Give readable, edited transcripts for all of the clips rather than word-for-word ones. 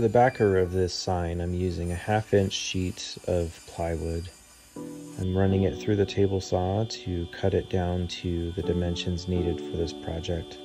For the backer of this sign, I'm using a 1/2 inch sheet of plywood. I'm running it through the table saw to cut it down to the dimensions needed for this project.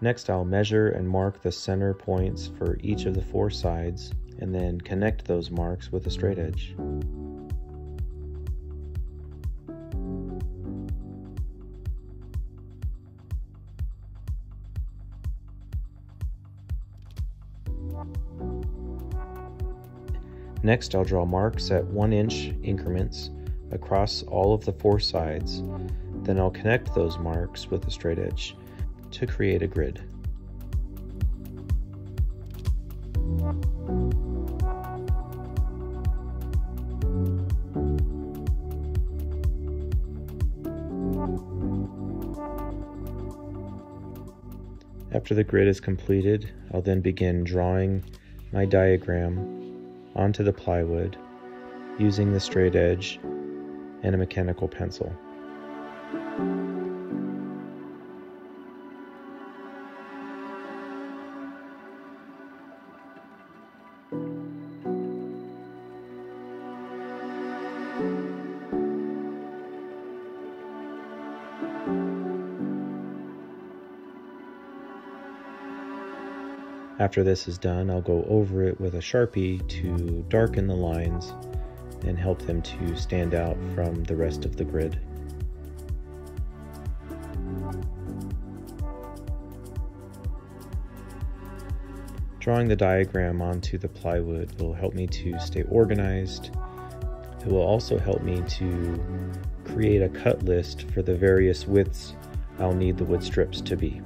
Next, I'll measure and mark the center points for each of the 4 sides, and then connect those marks with a straight edge. Next, I'll draw marks at 1-inch increments across all of the 4 sides. Then I'll connect those marks with a straight edge to create a grid. After the grid is completed, I'll then begin drawing my diagram onto the plywood using the straight edge and a mechanical pencil. After this is done, I'll go over it with a Sharpie to darken the lines and help them to stand out from the rest of the grid. Drawing the diagram onto the plywood will help me to stay organized. It will also help me to create a cut list for the various widths I'll need the wood strips to be.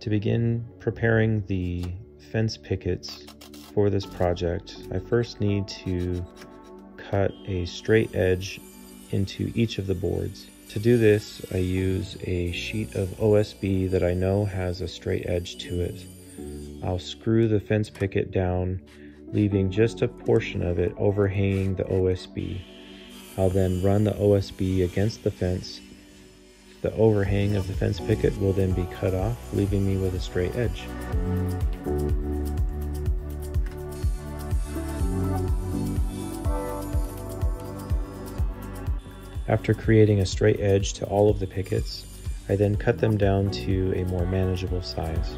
To begin preparing the fence pickets for this project, I first need to cut a straight edge into each of the boards. To do this, I use a sheet of OSB that I know has a straight edge to it. I'll screw the fence picket down, leaving just a portion of it overhanging the OSB. I'll then run the OSB against the fence. The overhang of the fence picket will then be cut off, leaving me with a straight edge. After creating a straight edge to all of the pickets, I then cut them down to a more manageable size.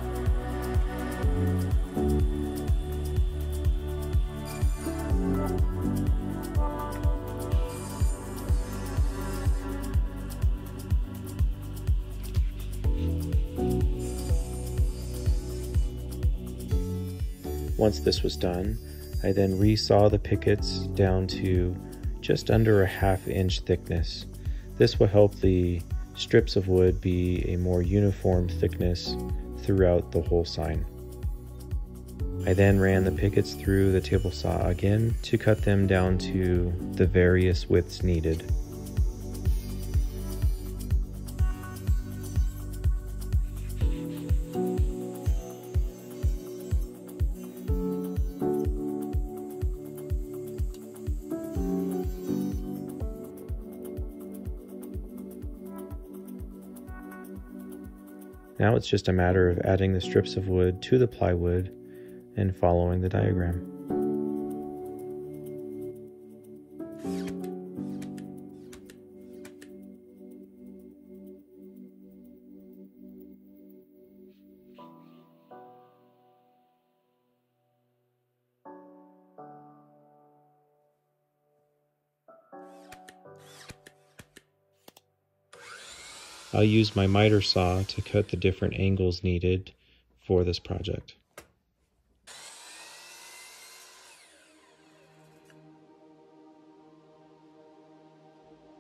Once this was done, I then resaw the pickets down to just under a 1/2 inch thickness. This will help the strips of wood be a more uniform thickness throughout the whole sign. I then ran the pickets through the table saw again to cut them down to the various widths needed. Now it's just a matter of adding the strips of wood to the plywood and following the diagram. I'll use my miter saw to cut the different angles needed for this project.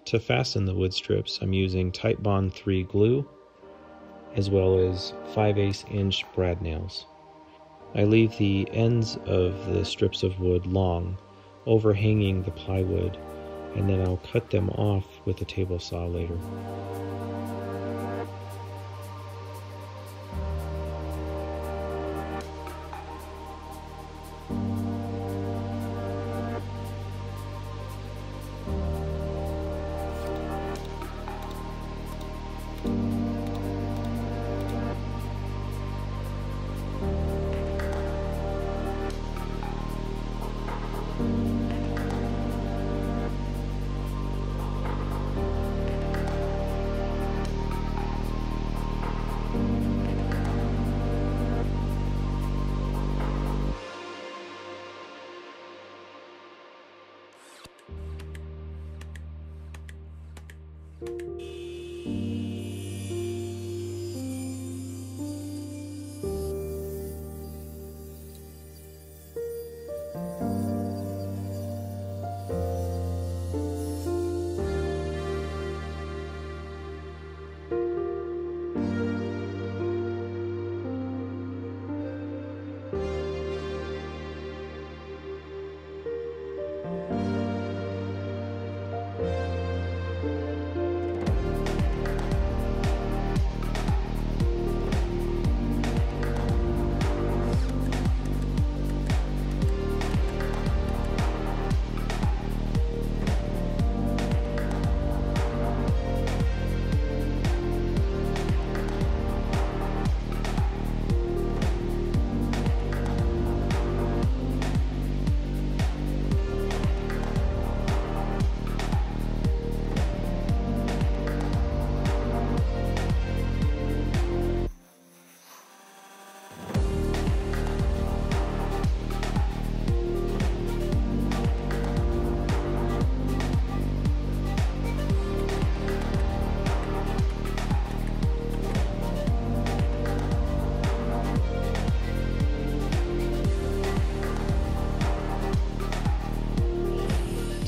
To fasten the wood strips, I'm using Titebond III glue as well as 5/8 inch brad nails. I leave the ends of the strips of wood long, overhanging the plywood, and then I'll cut them off with a table saw later.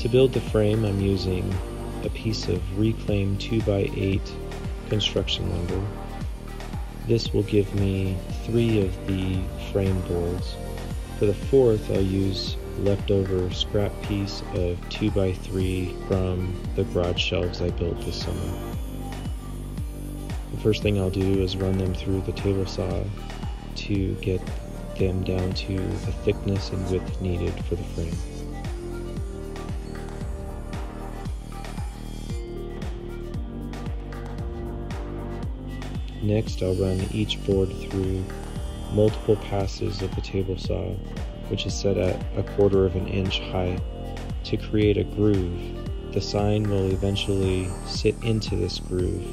To build the frame, I'm using a piece of reclaimed 2x8 construction lumber. This will give me 3 of the frame boards. For the 4th, I'll use leftover scrap piece of 2x3 from the garage shelves I built this summer. The first thing I'll do is run them through the table saw to get them down to the thickness and width needed for the frame. Next, I'll run each board through multiple passes of the table saw, which is set at 1/4 of an inch high, to create a groove. The sign will eventually sit into this groove.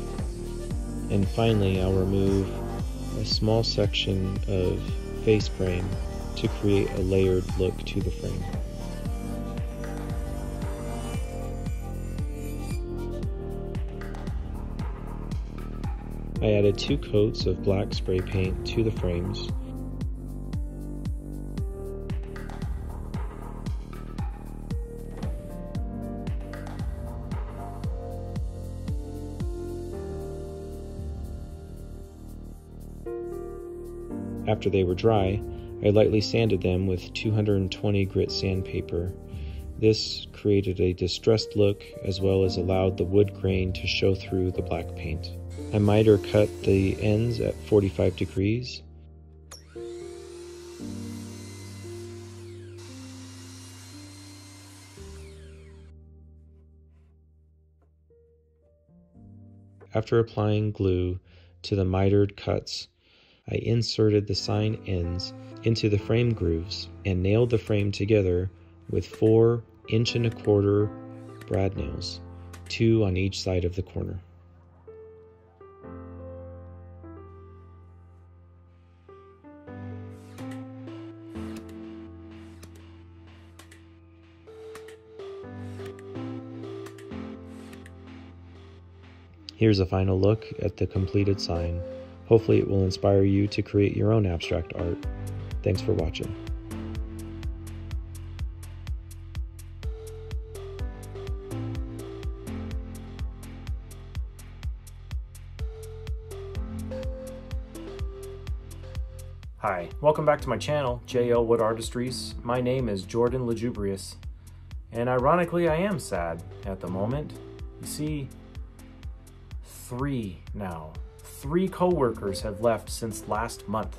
And finally, I'll remove a small section of face frame to create a layered look to the frame. I added 2 coats of black spray paint to the frames. After they were dry, I lightly sanded them with 220 grit sandpaper. This created a distressed look as well as allowed the wood grain to show through the black paint. I miter cut the ends at 45 degrees. After applying glue to the mitered cuts, I inserted the sign ends into the frame grooves and nailed the frame together with 4 1/4-inch brad nails, 2 on each side of the corner. Here's a final look at the completed sign. Hopefully it will inspire you to create your own abstract art. Thanks for watching. Hi, welcome back to my channel, JL Wood Artistries. My name is Jordan Lejubrius, and ironically I am sad at the moment. You see, 3 co-workers have left since last month.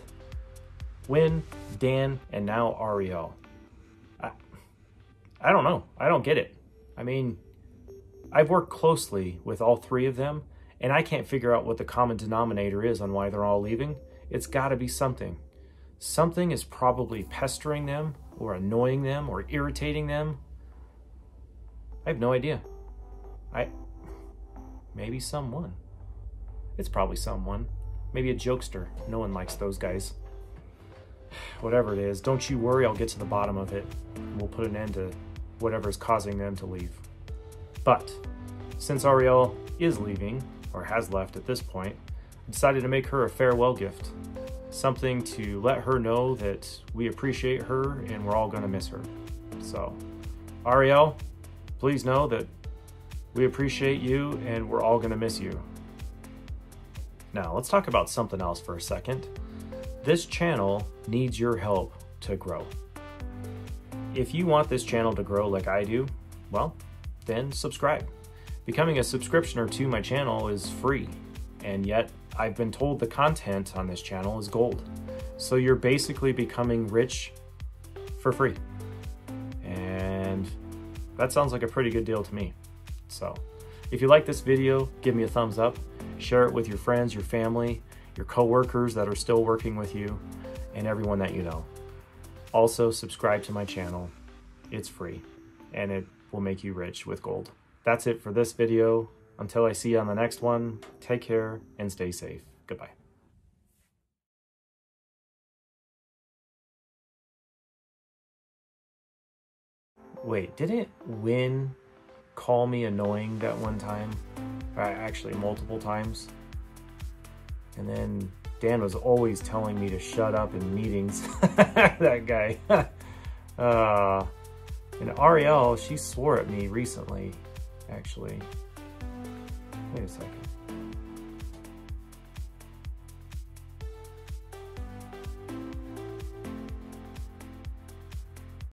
Wynn, Dan, and now Arielle. I don't know. I don't get it. I mean, I've worked closely with all 3 of them, and I can't figure out what the common denominator is on why they're all leaving. It's got to be something. Something is probably pestering them, or annoying them, or irritating them. I have no idea. Maybe someone. It's probably someone. Maybe a jokester. No one likes those guys. Whatever it is, don't you worry, I'll get to the bottom of it. We'll put an end to whatever's causing them to leave. But Since Arielle is leaving, or has left at this point, I decided to make her a farewell gift. Something to let her know that we appreciate her and we're all gonna miss her. So, Arielle, please know that we appreciate you and we're all gonna miss you. Now, let's talk about something else for a second. This channel needs your help to grow. If you want this channel to grow like I do, well, then subscribe. Becoming a subscriptioner to my channel is free, and yet I've been told the content on this channel is gold. So you're basically becoming rich for free. And that sounds like a pretty good deal to me. So if you like this video, give me a thumbs up, share it with your friends, your family, your coworkers that are still working with you, and everyone that you know. Also subscribe to my channel. It's free and it will make you rich with gold. That's it for this video. Until I see you on the next one, take care and stay safe. Goodbye. Wait, didn't Wynn call me annoying that one time? Actually, multiple times. And then Dan was always telling me to shut up in meetings. That guy. And Arielle, she swore at me recently, actually. Wait a second.